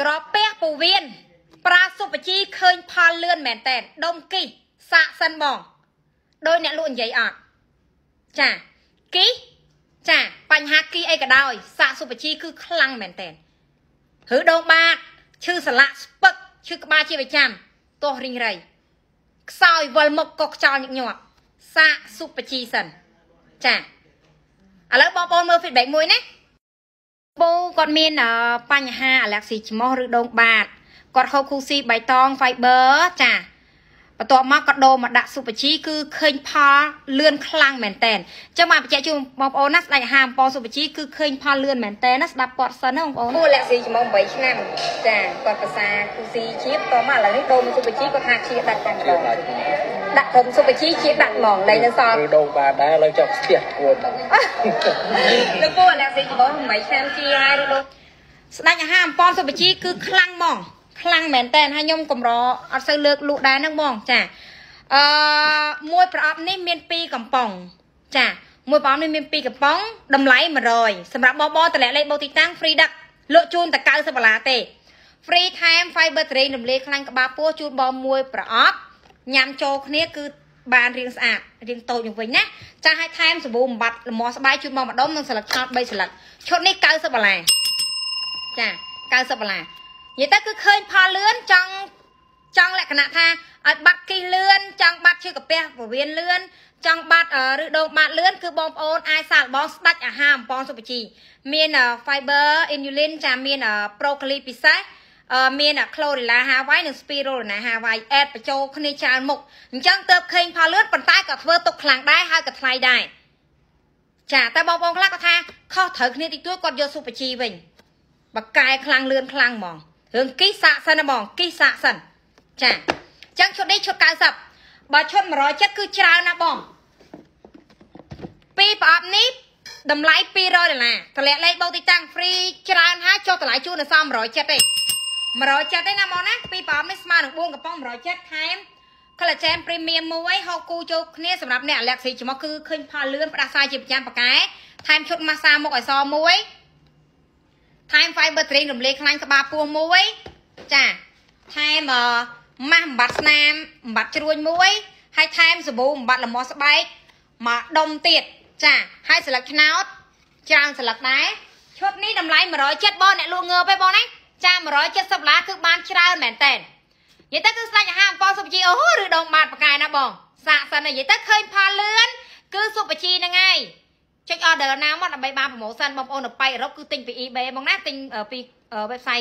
กรอบเปียกปูเวียนปลาสุปจีเคยพาเลื่อนแมนแต่ดมกิสะสันบองโดยเนี่ยลุ่นใหญ่อ่ะจ้ะกิจ้ะปัญหากิไอกระดอยสะสุปจีคือคลังแมนแต่หือดงบาชื่อสละสปึกชื่อกบ้าชื่อไปจำตัวริงไรซอยวอลมกกกจอหนึ่งหยกสะสุปจีสันจ้ะอ่ะแล้วบอลบอลมือฟิตแบกมวยนะปูก่อนมีนปัญหาหลักสีจมอหรือดงบาดก่อนเขาคูซีใบตองไฟเบอร์จ้ะประตูมากกระโดมาดักสุปจีคือเคยพาเลื่อนคลังแมนแตนจะมาไปเจอจุ่มบอลโอนัสได้หามปอสุปจีคือเคยพาเลื่อนแมนแตนนัสดับปอดสนองปูหลักสีจมอใบชนะจ้ะก่อนภาษาคูซีชีพต่อมาหลังนี้โดมสุปจีก็หาชีดักกันโดมดักผมสุปจีชีดักหมองเลยนะซอหรือดงบาดได้เราจับเสียดวนแล้วปูหลักสีจมอใบชนะชีให้ดูได้หามปอสุปจีคือคลังมองคลังแมนแตนให้ยมกลมรอเอาเสือเลือกลูกได้นักมองจ้ะมวยประอับนี่เมียนปีกับป่องจ้ะมวยประอับนี่เมียนปีกับป่องดำไหลมาเลยสำหรับบอแต่ละเลยบอติดตั้งฟรีดักโลจูนตะการสปาราเตฟรีไทม์ไฟเบอร์เตรีนำเลี้ยคลังกับบาปัวจูนบอมวยประอับยำโจกเนี่ยคือบานเรียงสะอาดเรียงโตอย่างไว้นะจะให้ไทม์สบู่บัดมอสบายจูนบอมาดมน้ำสลัดทอดใบสลัดชดนี่การสปาราจ้ะการสปารายิ่งแต่ก็เคยพาเลื่อนจังแหละขณะท่าบัตรกีเลื่อนจังบัตรชื่อกระเปียกเวียนเลื่อนจังบัตรหรือโดบัตรเลื่อนคือบอมโอนไอซาบอสตัดอาหารปอนสุปจีมีนไฟเบอร์อินยูลินจะมีนโปรคลีปิไซมีนโคลริลาฮาวายหนึ่งสปีโรนะฮาวายแอดประโจคณิจานมุกจังเติบเคยพาเลื่อนปันใต้กับเวอร์ตกคลังได้ฮากับไทยได้จ้าแต่บอมโอนลักก็ท่าเข้าเถิดคณิติตัวกดโยสุปจีเว่งบักกายคลังเลื่อนคลังมองเรื่องกิสะสันมองกิสะสันจ้ะจังชดได้ชดการสับบาชดมารอจักคือชรานะบองปีปอบนี้ดำไล่ปีรอยเลยนะทะเลไล่เบาติจังฟรีชรานะโจทะเลจูนซ้อมรอยจัดได้มารอยจัดได้นะมองนะปีปอบนี้สมาหนุ่มบุ้งกับป้องมารอยจัดไทม์คอลลาเจนพรีเมียมมวยฮอกูโจเนี่ยสำหรับเนี่ยแหลกสีจมคือขึ้นพาเลื่อนปราศายจิบยามปากไก่ไทม์ชดมาซามกไอซอมวยไทม์ไฟเบอร์เตรียมเล็กคลังกระบาปัวมวยจ้ะไทม์มาบัตรน้ำบัตรจรวดมวยให้ไทม์สบู่บัตรละมอสบายมาดมติดจ้ะให้สลักนาวจางสลักไหนชุดนี้ดำไล่มาร้อยเจ็ดบอลเนี่ยลูกเงือไปบอลไหนจ้ามาร้อยเจ็ดสับล้าคือบ้านชราแมนเตนยิ่งแต่คือใส่ห้ามปอสุปจีโอ้โหหรือดมบาดปากกายนะบองสะสมเนี่ยยิ่งแต่เคยพาเลื่อนคือสุปจียังไงเช็คออเดอร์น้ำมันใบบางโปรโมชั่นบอมโอนไปรบคือติงไปอีเบย์บางหน้าติงไปเว็บไซต์